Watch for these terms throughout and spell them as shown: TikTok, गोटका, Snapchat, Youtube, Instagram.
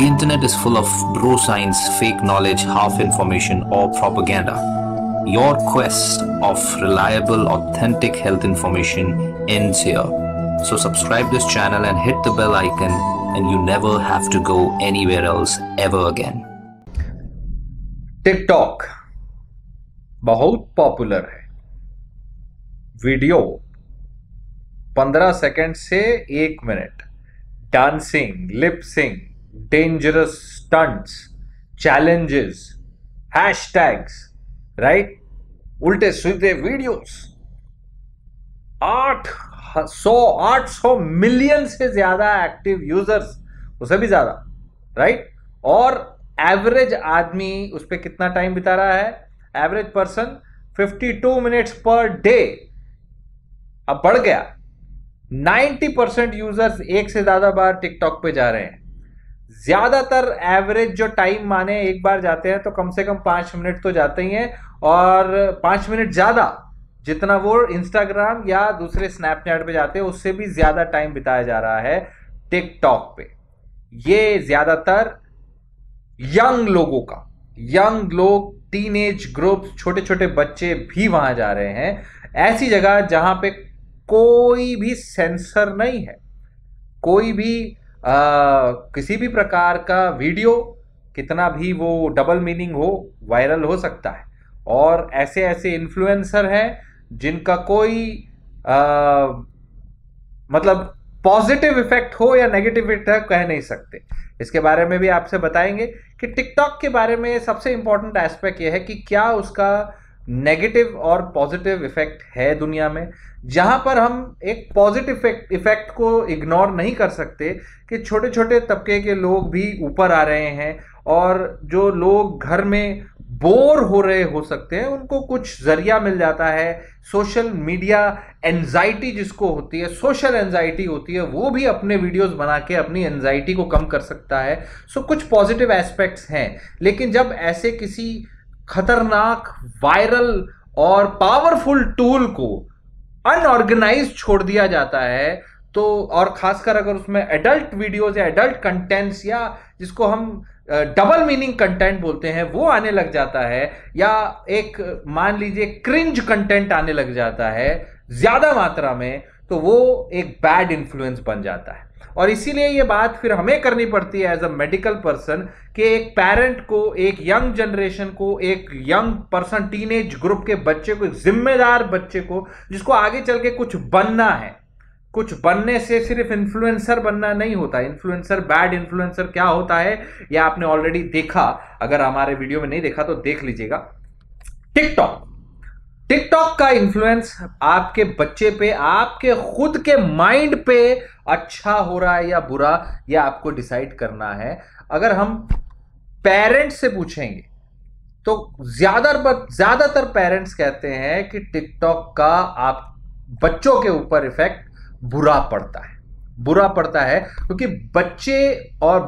The internet is full of bro science, fake knowledge, half information or propaganda. Your quest of reliable, authentic health information ends here. So subscribe this channel and hit the bell icon and you never have to go anywhere else ever again. TikTok बहुत popular है। Video 15 second से 1 minute, dancing, lip sync, dangerous stunts, challenges, hashtags, right, उल्टे सीधे videos 800 million से ज्यादा active users, उससे भी ज्यादा, राइट। और एवरेज आदमी उस पर कितना टाइम बिता रहा है? Average person 52 minutes per day. अब बढ़ गया, 90% यूजर्स एक से ज्यादा बार टिकटॉक पे जा रहे हैं। ज्यादातर एवरेज जो टाइम माने एक बार जाते हैं तो कम से कम 5 मिनट तो जाते ही हैं, और 5 मिनट ज्यादा जितना वो इंस्टाग्राम या दूसरे स्नैपचैट पे जाते हैं उससे भी ज्यादा टाइम बिताया जा रहा है टिकटॉक पे। ये ज्यादातर यंग लोगों का, यंग लोग, टीनेज ग्रुप्स, छोटे छोटे बच्चे भी वहां जा रहे हैं, ऐसी जगह जहां पे कोई भी सेंसर नहीं है, कोई भी किसी भी प्रकार का वीडियो, कितना भी वो डबल मीनिंग हो, वायरल हो सकता है। और ऐसे ऐसे इन्फ्लुएंसर हैं जिनका कोई मतलब पॉजिटिव इफेक्ट हो या नेगेटिव इफेक्ट कह नहीं सकते। इसके बारे में भी आपसे बताएंगे कि टिकटॉक के बारे में सबसे इंपॉर्टेंट एस्पेक्ट यह है कि क्या उसका नेगेटिव और पॉजिटिव इफेक्ट है दुनिया में, जहां पर हम एक पॉजिटिव इफेक्ट को इग्नोर नहीं कर सकते कि छोटे छोटे तबके के लोग भी ऊपर आ रहे हैं, और जो लोग घर में बोर हो रहे हो सकते हैं उनको कुछ जरिया मिल जाता है। सोशल मीडिया एंजाइटी जिसको होती है, सोशल एंजाइटी होती है, वो भी अपने वीडियोस बना के अपनी एंजाइटी को कम कर सकता है। सो कुछ पॉजिटिव एस्पेक्ट्स हैं, लेकिन जब ऐसे किसी खतरनाक, वायरल और पावरफुल टूल को अनऑर्गेनाइज छोड़ दिया जाता है तो, और खासकर अगर उसमें एडल्ट वीडियोज या एडल्ट कंटेंट्स या जिसको हम डबल मीनिंग कंटेंट बोलते हैं वो आने लग जाता है, या एक मान लीजिए क्रिंज कंटेंट आने लग जाता है ज्यादा मात्रा में, तो वो एक बैड इन्फ्लुएंस बन जाता है। और इसीलिए ये बात फिर हमें करनी पड़ती है एज अ मेडिकल पर्सन कि एक पेरेंट को, एक यंग जनरेशन को, एक यंग पर्सन, टीनेज ग्रुप के बच्चे को, एक जिम्मेदार बच्चे को जिसको आगे चल के कुछ बनना है, कुछ बनने से सिर्फ इन्फ्लुएंसर बनना नहीं होता। इन्फ्लुएंसर, बैड इन्फ्लुएंसर क्या होता है या आपने ऑलरेडी देखा, अगर हमारे वीडियो में नहीं देखा तो देख लीजिएगा। टिकटॉक का इन्फ्लुएंस आपके बच्चे पे, आपके खुद के माइंड पे अच्छा हो रहा है या बुरा, या आपको डिसाइड करना है। अगर हम पेरेंट्स से पूछेंगे तो ज्यादातर पेरेंट्स कहते हैं कि टिकटॉक का आप बच्चों के ऊपर इफेक्ट बुरा पड़ता है, बुरा पड़ता है, क्योंकि बच्चे और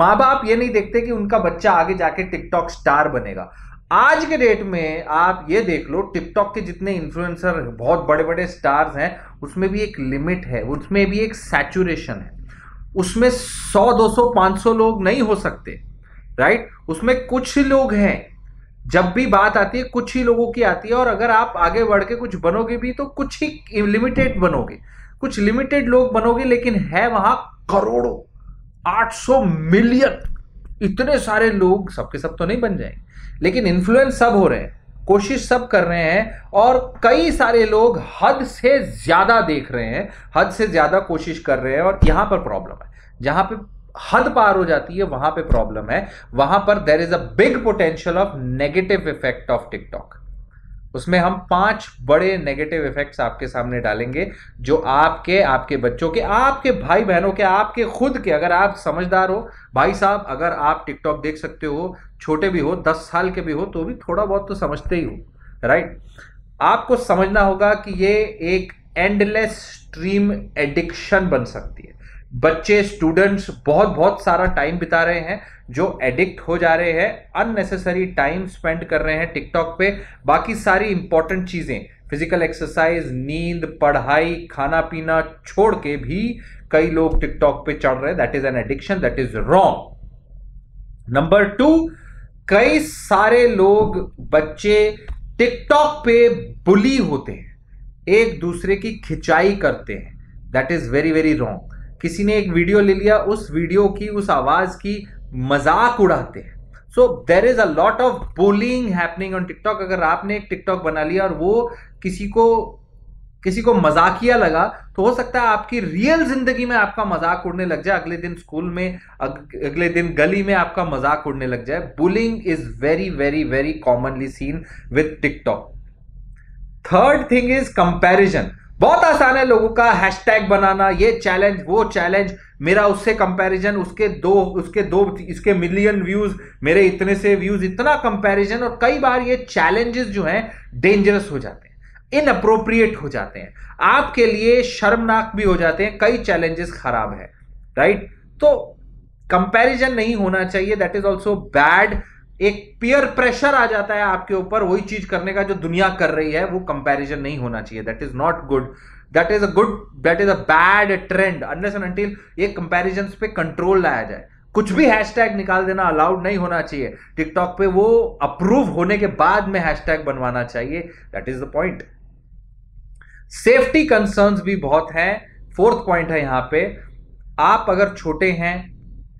माँ बाप ये नहीं देखते कि उनका बच्चा आगे जाके टिकटॉक स्टार बनेगा। आज के डेट में आप ये देख लो, टिकटॉक के जितने इन्फ्लुएंसर बहुत बड़े बड़े स्टार्स हैं उसमें भी एक लिमिट है, उसमें भी एक सैचुरेशन है। उसमें 100, 200, 500 लोग नहीं हो सकते, राइट। उसमें कुछ लोग हैं, जब भी बात आती है कुछ ही लोगों की आती है, और अगर आप आगे बढ़ के कुछ बनोगे भी तो कुछ ही लिमिटेड बनोगे, कुछ लिमिटेड लोग बनोगे, लेकिन है वहां करोड़ों, 800 मिलियन, इतने सारे लोग, सबके सब तो नहीं बन जाएंगे, लेकिन इन्फ्लुएंस सब हो रहे हैं, कोशिश सब कर रहे हैं, और कई सारे लोग हद से ज्यादा देख रहे हैं, हद से ज्यादा कोशिश कर रहे हैं, और यहां पर प्रॉब्लम है। जहां पे हद पार हो जाती है वहां पे प्रॉब्लम है, वहां पर there is a big potential of negative effect of TikTok. उसमें हम 5 बड़े नेगेटिव इफेक्ट्स आपके सामने डालेंगे जो आपके, आपके बच्चों के, आपके भाई बहनों के, आपके खुद के, अगर आप समझदार हो भाई साहब, अगर आप टिकटॉक देख सकते हो, छोटे भी हो, 10 साल के भी हो, तो भी थोड़ा बहुत तो समझते ही हो, राइट। आपको समझना होगा कि ये एक एंडलेस स्ट्रीम एडिक्शन बन सकती है। बच्चे, स्टूडेंट्स बहुत सारा टाइम बिता रहे हैं जो एडिक्ट हो जा रहे हैं, अननेसेसरी टाइम स्पेंड कर रहे हैं टिकटॉक पे। बाकी सारी इंपॉर्टेंट चीजें, फिजिकल एक्सरसाइज, नींद, पढ़ाई, खाना पीना छोड़ के भी कई लोग टिकटॉक पे चढ़ रहे हैं। That is an addiction, that is wrong. Number two, कई सारे लोग बच्चे टिकटॉक पे बुली होते हैं, एक दूसरे की खिंचाई करते हैं। That is very very wrong. किसी ने एक वीडियो ले लिया, उस वीडियो की उस आवाज की मजाक उड़ाते हैं। So there is a lot of bullying happening on TikTok. अगर आपने एक टिकटॉक बना लिया और वो किसी को मजाकिया लगा, तो हो सकता है आपकी रियल जिंदगी में आपका मजाक उड़ने लग जाए, अगले दिन स्कूल में, अगले दिन गली में आपका मजाक उड़ने लग जाए। Bullying is very very very commonly seen with TikTok. Third thing is comparison. बहुत आसान है लोगों का हैशटैग बनाना, ये चैलेंज वो चैलेंज, मेरा उससे कंपैरिजन, उसके दो इसके मिलियन व्यूज, मेरे इतने से व्यूज, इतना कंपैरिजन। और कई बार ये चैलेंजेस जो हैं डेंजरस हो जाते हैं, इनअप्रोप्रिएट हो जाते हैं, आपके लिए शर्मनाक भी हो जाते हैं। कई चैलेंजेस खराब है, राइट? तो कंपैरिजन नहीं होना चाहिए, दैट इज ऑल्सो बैड। एक पीयर प्रेशर आ जाता है आपके ऊपर वही चीज करने का जो दुनिया कर रही है, वो कंपैरिजन नहीं होना चाहिए। That is not good, that is a bad trend. Unless and until ये कंपैरिजन पे कंट्रोल लाया जाए। कुछ भी हैशटैग निकाल देना अलाउड नहीं होना चाहिए टिकटॉक पे, वो अप्रूव होने के बाद में हैशटैग बनवाना चाहिए। That is the point. Safety concerns भी बहुत हैं। फोर्थ पॉइंट है यहां पे, आप अगर छोटे हैं,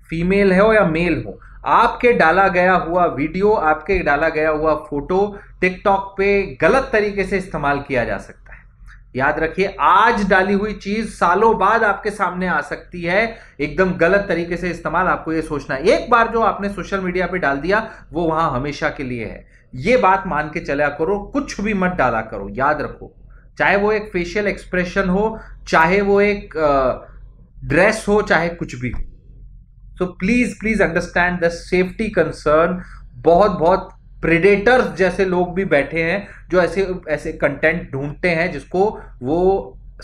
फीमेल हो या मेल हो, आपके डाला गया हुआ वीडियो, आपके डाला गया हुआ फोटो टिकटॉक पे गलत तरीके से इस्तेमाल किया जा सकता है। याद रखिए, आज डाली हुई चीज सालों बाद आपके सामने आ सकती है, एकदम गलत तरीके से इस्तेमाल। आपको ये सोचना है, एक बार जो आपने सोशल मीडिया पे डाल दिया वो वहां हमेशा के लिए है। ये बात मान के चला करो, कुछ भी मत डाला करो। याद रखो, चाहे वो एक फेशियल एक्सप्रेशन हो, चाहे वो एक ड्रेस हो, चाहे कुछ भी हो। So please please understand the safety concern. बहुत बहुत प्रेडेटर्स जैसे लोग भी बैठे हैं जो ऐसे ऐसे कंटेंट ढूंढते हैं जिसको वो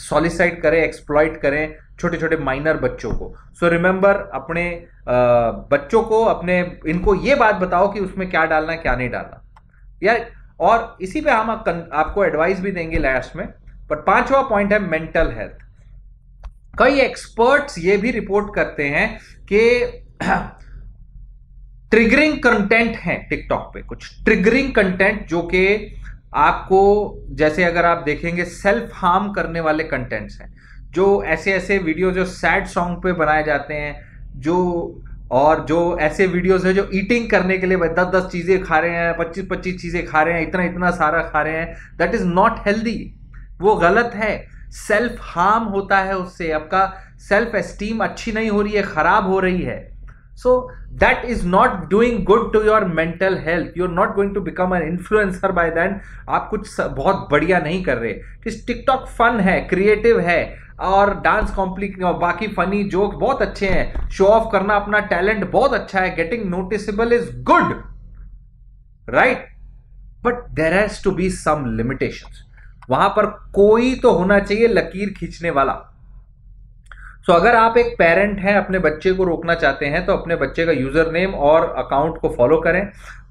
सॉलिसाइट करें, एक्सप्लॉइट करें छोटे छोटे माइनर बच्चों को। सो रिमेंबर, अपने बच्चों को, अपने इनको ये बात बताओ कि उसमें क्या डालना क्या नहीं डालना यार। और इसी पे हम आपको एडवाइस भी देंगे लास्ट में। बट पांचवा पॉइंट है मेंटल हेल्थ। कई एक्सपर्ट्स ये भी रिपोर्ट करते हैं कि ट्रिगरिंग कंटेंट है टिकटॉक पे, कुछ ट्रिगरिंग कंटेंट जो कि आपको, जैसे अगर आप देखेंगे सेल्फ हार्म करने वाले कंटेंट्स हैं, जो ऐसे ऐसे वीडियो जो सैड सॉन्ग पे बनाए जाते हैं, जो और जो ऐसे वीडियोस है जो ईटिंग करने के लिए 10-10 चीज़ें खा रहे हैं, 25-25 चीज़ें खा रहे हैं, इतना इतना सारा खा रहे हैं। दैट इज़ नॉट हेल्दी, वो गलत है। सेल्फ हार्म होता है उससे, आपका सेल्फ एस्टीम अच्छी नहीं हो रही है, खराब हो रही है। So that is not doing good to your mental health. You are not going to become an influencer by then. आप कुछ बहुत बढ़िया नहीं कर रहे। टिकटॉक फन है, क्रिएटिव है, और डांस कॉम्प्लिक और बाकी फनी जोक्स बहुत अच्छे हैं, शो ऑफ करना अपना टैलेंट बहुत अच्छा है, getting noticeable is good, right? But there has to be some limitations. वहां पर कोई तो होना चाहिए लकीर खींचने वाला। सो अगर आप एक पेरेंट हैं, अपने बच्चे को रोकना चाहते हैं, तो अपने बच्चे का यूजर नेम और अकाउंट को फॉलो करें।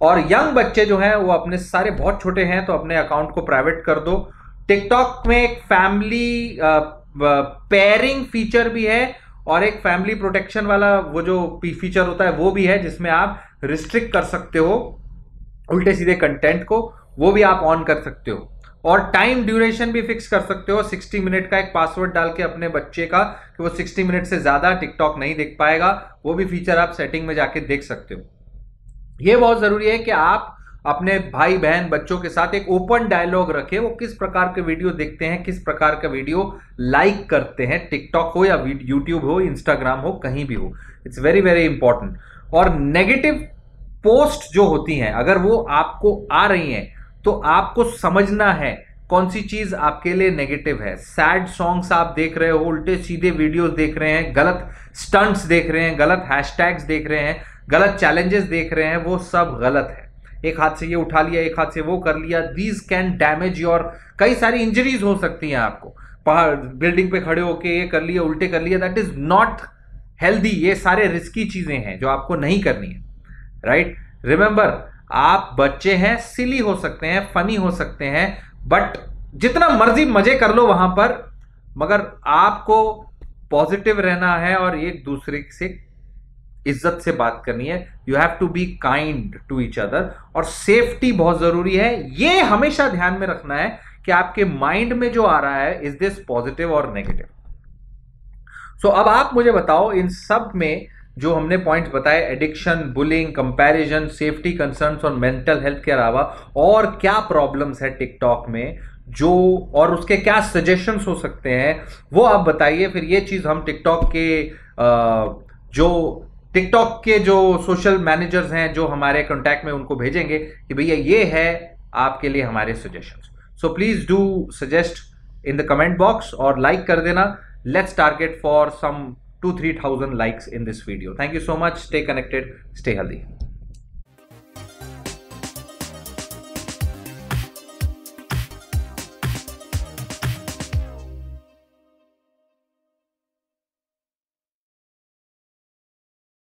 और यंग बच्चे जो हैं वो अपने सारे, बहुत छोटे हैं तो अपने अकाउंट को प्राइवेट कर दो। टिकटॉक में एक फैमिली पेयरिंग फीचर भी है और एक फैमिली प्रोटेक्शन वाला वो जो फीचर होता है वो भी है, जिसमें आप रिस्ट्रिक्ट कर सकते हो उल्टे सीधे कंटेंट को, वो भी आप ऑन कर सकते हो। और टाइम ड्यूरेशन भी फिक्स कर सकते हो, 60 मिनट का एक पासवर्ड डाल के अपने बच्चे का, कि वो 60 मिनट से ज़्यादा टिकटॉक नहीं देख पाएगा। वो भी फीचर आप सेटिंग में जाके देख सकते हो। ये बहुत ज़रूरी है कि आप अपने भाई बहन बच्चों के साथ एक ओपन डायलॉग रखें, वो किस प्रकार के वीडियो देखते हैं, किस प्रकार का वीडियो लाइक करते हैं, टिकटॉक हो या यूट्यूब हो, इंस्टाग्राम हो, कहीं भी हो। It's very very important. और नेगेटिव पोस्ट जो होती हैं, अगर वो आपको आ रही हैं, तो आपको समझना है कौन सी चीज आपके लिए नेगेटिव है। सैड सॉन्ग्स आप देख रहे हो, उल्टे सीधे वीडियोस देख रहे हैं, गलत स्टंट्स देख रहे हैं, गलत हैशटैग्स देख रहे हैं, गलत चैलेंजेस देख रहे हैं, वो सब गलत है। एक हाथ से ये उठा लिया, एक हाथ से वो कर लिया, दीज कैन डैमेज योर, कई सारी इंजरीज हो सकती हैं आपको। पहाड़ बिल्डिंग पे खड़े होकर ये कर लिया, उल्टे कर लिया, दैट इज नॉट हेल्दी। ये सारे रिस्की चीजें हैं जो आपको नहीं करनी है, राइट? रिमेंबर, आप बच्चे हैं, सिली हो सकते हैं, फनी हो सकते हैं, बट जितना मर्जी मजे कर लो वहां पर, मगर आपको पॉजिटिव रहना है और एक दूसरे से इज्जत से बात करनी है, you have to be kind to each other, और सेफ्टी बहुत जरूरी है। ये हमेशा ध्यान में रखना है कि आपके माइंड में जो आ रहा है, इज दिस पॉजिटिव और नेगेटिव। सो अब आप मुझे बताओ, इन सब में जो हमने पॉइंट्स बताए, addiction, bullying, comparison, safety concerns और मेंटल हेल्थ के अलावा और क्या प्रॉब्लम्स है टिकटॉक में, जो और उसके क्या सजेशंस हो सकते हैं वो आप बताइए। फिर ये चीज़ हम टिकटॉक के जो सोशल मैनेजर्स हैं जो हमारे कॉन्टैक्ट में, उनको भेजेंगे कि भैया ये है आपके लिए हमारे suggestions. So please do suggest in the comment box और लाइक कर देना। Let's target for some 2-3 thousand likes in this video. Thank you so much. Stay connected. Stay healthy.